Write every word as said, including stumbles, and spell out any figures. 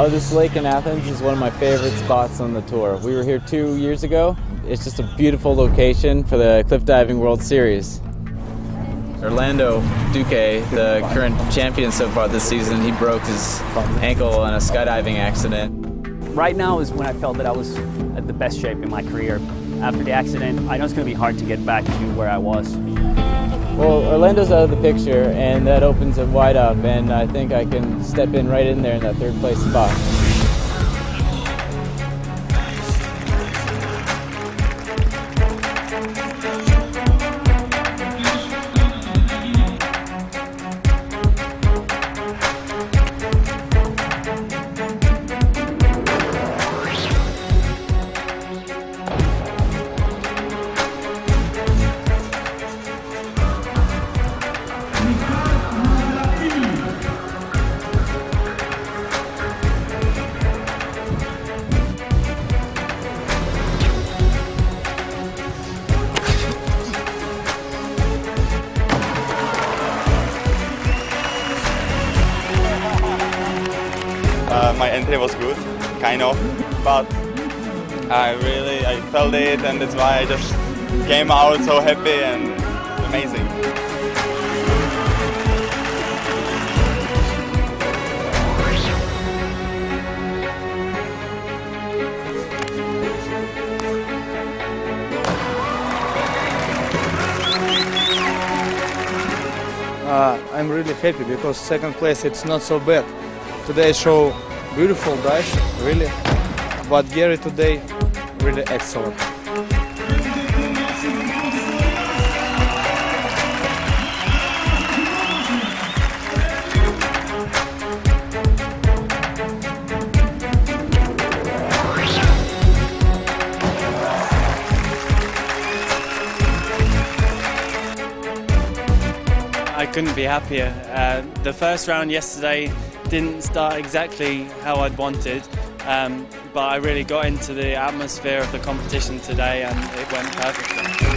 Oh, this lake in Athens is one of my favorite spots on the tour. We were here two years ago. It's just a beautiful location for the Cliff Diving World Series. Orlando Duque, the current champion so far this season, he broke his ankle in a skydiving accident. Right now is when I felt that I was at the best shape in my career. After the accident, I know it's going to be hard to get back to where I was. Well, Orlando's out of the picture, and that opens it wide up, and I think I can step in right in there in that third place spot. Uh, my entry was good, kind of, but I really, I felt it, and that's why I just came out so happy and amazing. Uh, I'm really happy because second place it's not so bad. Today I show beautiful dives, really, but Gary today really excellent. I couldn't be happier. Uh, the first round yesterday didn't start exactly how I'd wanted, um, but I really got into the atmosphere of the competition today and it went perfectly.